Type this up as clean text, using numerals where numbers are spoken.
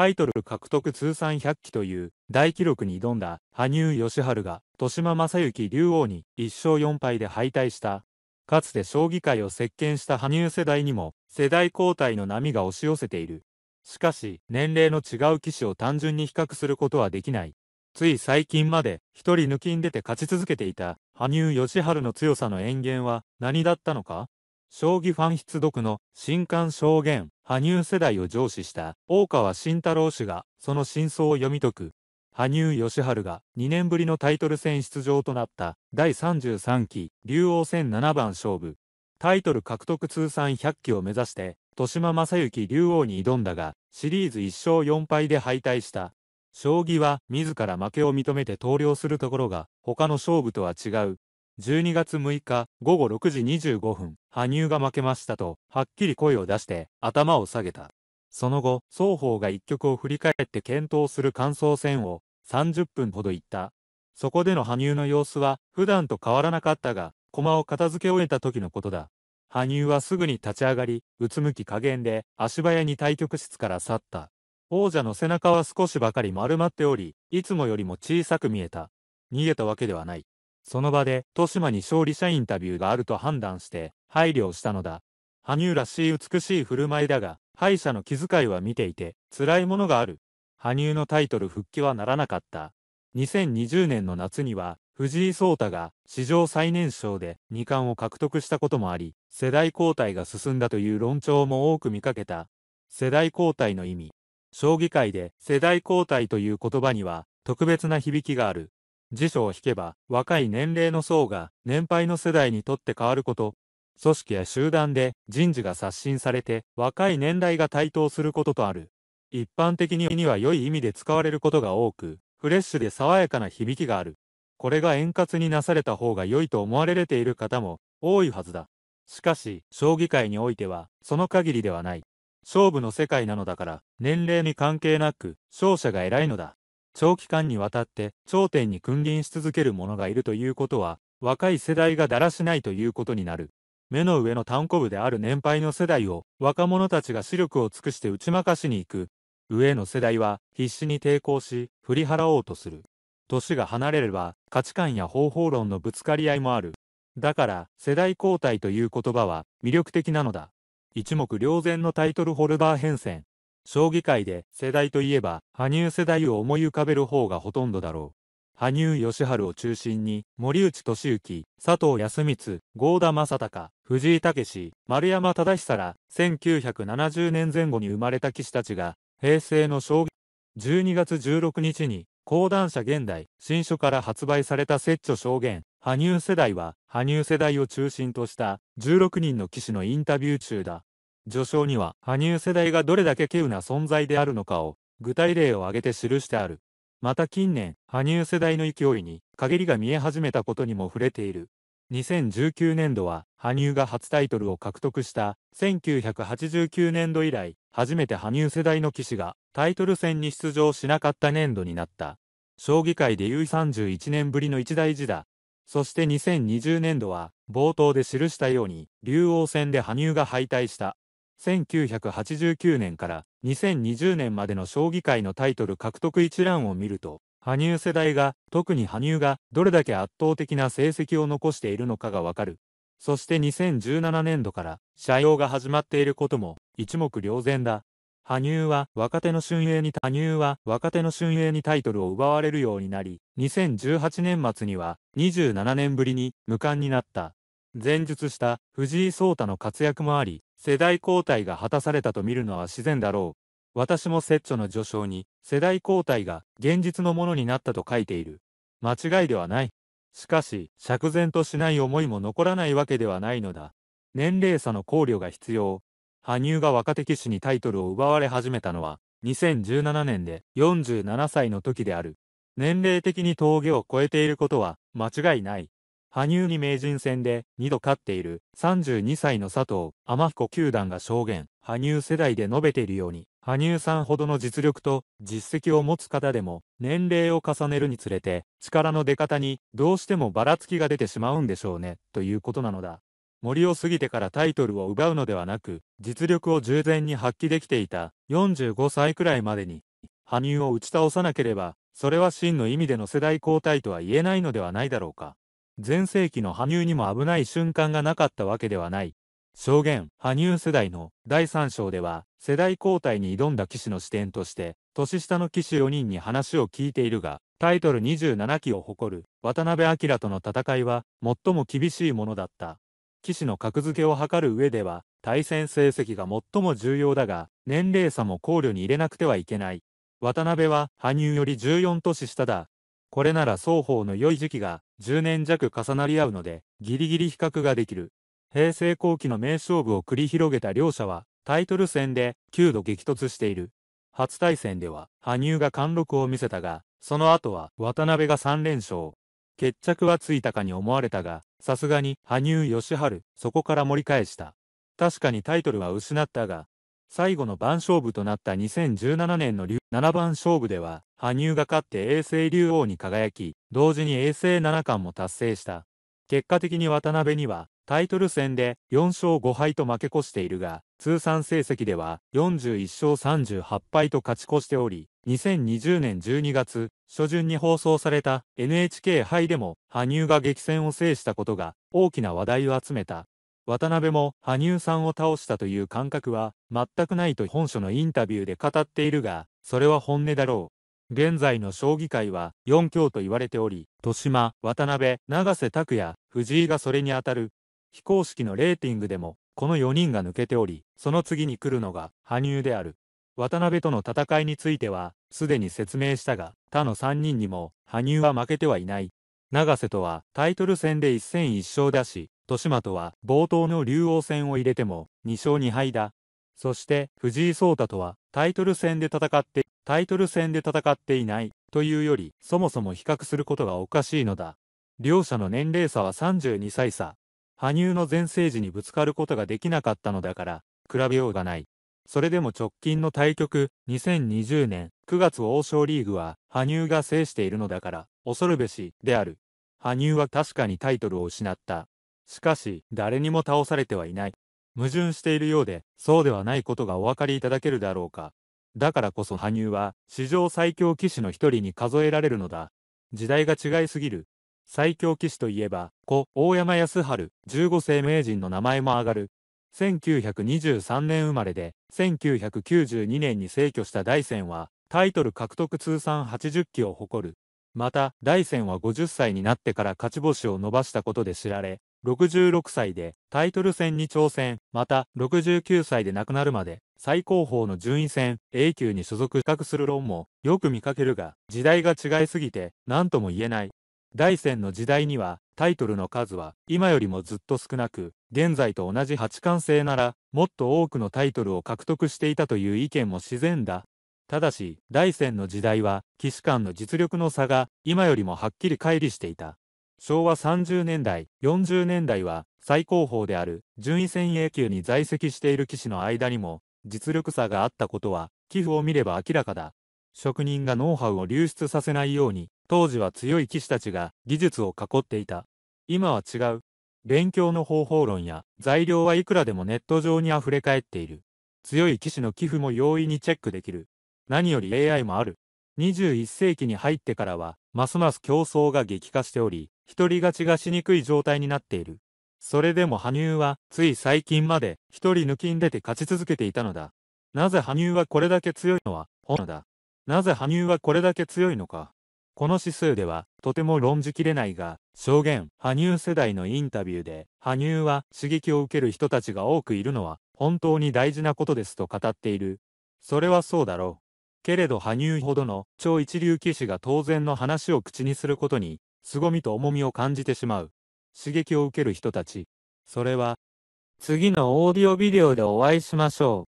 タイトル獲得通算100期という大記録に挑んだ羽生善治が豊島将之竜王に1勝4敗で敗退した。かつて将棋界を席巻した羽生世代にも世代交代の波が押し寄せている。しかし、年齢の違う棋士を単純に比較することはできない。つい最近まで一人抜きん出て勝ち続けていた羽生善治の強さの淵源は何だったのか。将棋ファン必読の新刊証言、羽生世代を上司した大川慎太郎氏がその真相を読み解く。羽生善治が2年ぶりのタイトル戦出場となった第33期竜王戦七番勝負。タイトル獲得通算100期を目指して豊島将之竜王に挑んだが、シリーズ1勝4敗で敗退した。将棋は自ら負けを認めて投了するところが他の勝負とは違う。12月6日午後6時25分、羽生が負けましたと、はっきり声を出して頭を下げた。その後、双方が一局を振り返って検討する感想戦を30分ほど行った。そこでの羽生の様子は普段と変わらなかったが、駒を片付け終えた時のことだ。羽生はすぐに立ち上がり、うつむき加減で足早に対局室から去った。王者の背中は少しばかり丸まっており、いつもよりも小さく見えた。逃げたわけではない。その場で、豊島に勝利者インタビューがあると判断して、配慮をしたのだ。羽生らしい美しい振る舞いだが、敗者の気遣いは見ていて、辛いものがある。羽生のタイトル復帰はならなかった。2020年の夏には、藤井聡太が史上最年少で2冠を獲得したこともあり、世代交代が進んだという論調も多く見かけた。世代交代の意味。将棋界で世代交代という言葉には、特別な響きがある。辞書を引けば、若い年齢の層が年配の世代にとって変わること。組織や集団で人事が刷新されて、若い年代が台頭することとある。一般的には良い意味で使われることが多く、フレッシュで爽やかな響きがある。これが円滑になされた方が良いと思われている方も多いはずだ。しかし、将棋界においては、その限りではない。勝負の世界なのだから、年齢に関係なく、勝者が偉いのだ。長期間にわたって頂点に君臨し続ける者がいるということは、若い世代がだらしないということになる。目の上の単行部である年配の世代を若者たちが視力を尽くして打ち負かしに行く。上の世代は必死に抵抗し、振り払おうとする。年が離れれば価値観や方法論のぶつかり合いもある。だから、世代交代という言葉は魅力的なのだ。一目瞭然のタイトルホルダー変遷。将棋界で世代といえば、羽生世代を思い浮かべる方がほとんどだろう。羽生善治を中心に、森内俊之、佐藤康光、郷田正孝、藤井猛志、丸山忠久ら、1970年前後に生まれた棋士たちが、平成の将棋。12月16日に、講談社現代、新書から発売された拙著証言、羽生世代は、羽生世代を中心とした16人の棋士のインタビュー中だ。序章には、羽生世代がどれだけ稀有な存在であるのかを、具体例を挙げて記してある。また近年、羽生世代の勢いに、陰りが見え始めたことにも触れている。2019年度は、羽生が初タイトルを獲得した、1989年度以来、初めて羽生世代の棋士が、タイトル戦に出場しなかった年度になった。将棋界でいう31年ぶりの一大事だ。そして2020年度は、冒頭で記したように、竜王戦で羽生が敗退した。1989年から2020年までの将棋界のタイトル獲得一覧を見ると、羽生世代が、特に羽生がどれだけ圧倒的な成績を残しているのかがわかる。そして2017年度から斜陽が始まっていることも一目瞭然だ。羽生は若手の春英にタイトルを奪われるようになり、2018年末には27年ぶりに無冠になった。前述した藤井聡太の活躍もあり、世代交代が果たされたと見るのは自然だろう。私も拙著の序章に、世代交代が現実のものになったと書いている。間違いではない。しかし、釈然としない思いも残らないわけではないのだ。年齢差の考慮が必要。羽生が若手棋士にタイトルを奪われ始めたのは、2017年で47歳の時である。年齢的に峠を越えていることは間違いない。羽生に名人戦で2度勝っている32歳の佐藤天彦九段が証言、羽生世代で述べているように、羽生さんほどの実力と実績を持つ方でも、年齢を重ねるにつれて、力の出方にどうしてもばらつきが出てしまうんでしょうね、ということなのだ。森を過ぎてからタイトルを奪うのではなく、実力を十全に発揮できていた45歳くらいまでに、羽生を打ち倒さなければ、それは真の意味での世代交代とは言えないのではないだろうか。前世紀の羽生にも危ない瞬間がなかったわけではない。証言、羽生世代の第3章では、世代交代に挑んだ棋士の視点として、年下の棋士4人に話を聞いているが、タイトル27期を誇る渡辺明との戦いは、最も厳しいものだった。棋士の格付けを図る上では、対戦成績が最も重要だが、年齢差も考慮に入れなくてはいけない。渡辺は、羽生より14年下だ。これなら双方の良い時期が10年弱重なり合うので、ギリギリ比較ができる。平成後期の名勝負を繰り広げた両者は、タイトル戦で9度激突している。初対戦では、羽生が貫禄を見せたが、その後は渡辺が3連勝。決着はついたかに思われたが、さすがに羽生善治、そこから盛り返した。確かにタイトルは失ったが、最後の番勝負となった2017年の7番勝負では、羽生が勝って永世竜王に輝き、同時に永世七冠も達成した。結果的に渡辺には、タイトル戦で4勝5敗と負け越しているが、通算成績では41勝38敗と勝ち越しており、2020年12月初旬に放送された NHK 杯でも羽生が激戦を制したことが大きな話題を集めた。渡辺も羽生さんを倒したという感覚は全くないと本書のインタビューで語っているが、それは本音だろう。現在の将棋界は4強と言われており、豊島、渡辺、永瀬拓矢、藤井がそれにあたる。非公式のレーティングでもこの4人が抜けており、その次に来るのが羽生である。渡辺との戦いについてはすでに説明したが、他の3人にも羽生は負けてはいない。永瀬とはタイトル戦で1戦1勝だし、豊島とは冒頭の竜王戦を入れても2勝2敗だ。そして藤井聡太とはタイトル戦で戦っていないというより、そもそも比較することがおかしいのだ。両者の年齢差は32歳差。羽生の全盛時にぶつかることができなかったのだから、比べようがない。それでも直近の対局、2020年9月王将リーグは、羽生が制しているのだから、恐るべし、である。羽生は確かにタイトルを失った。しかし、誰にも倒されてはいない。矛盾しているようで、そうではないことがお分かりいただけるだろうか。だからこそ羽生は、史上最強棋士の一人に数えられるのだ。時代が違いすぎる。最強棋士といえば、故・大山康晴、15世名人の名前も上がる。1923年生まれで、1992年に逝去した大山は、タイトル獲得通算80期を誇る。また、大山は50歳になってから勝ち星を伸ばしたことで知られ、66歳でタイトル戦に挑戦、また69歳で亡くなるまで、最高峰の順位戦、A 級に所属する論もよく見かけるが、時代が違いすぎて、何とも言えない。大戦の時代にはタイトルの数は今よりもずっと少なく、現在と同じ八冠制ならもっと多くのタイトルを獲得していたという意見も自然だ。ただし大戦の時代は棋士間の実力の差が今よりもはっきり乖離していた。昭和30年代、40年代は最高峰である順位戦 A 級に在籍している棋士の間にも実力差があったことは棋譜を見れば明らかだ。職人がノウハウを流出させないように、当時は強い棋士たちが技術を囲っていた。今は違う。勉強の方法論や材料はいくらでもネット上に溢れ返っている。強い棋士の棋譜も容易にチェックできる。何より AI もある。21世紀に入ってからは、ますます競争が激化しており、一人勝ちがしにくい状態になっている。それでも羽生は、つい最近まで一人抜きん出て勝ち続けていたのだ。なぜ羽生はこれだけ強いのは、本だ。なぜ羽生はこれだけ強いのか。この指数ではとても論じきれないが、証言、羽生世代のインタビューで、羽生は刺激を受ける人たちが多くいるのは本当に大事なことですと語っている。それはそうだろう。けれど羽生ほどの超一流棋士が当然の話を口にすることに、凄みと重みを感じてしまう。刺激を受ける人たち。それは、次のオーディオビデオでお会いしましょう。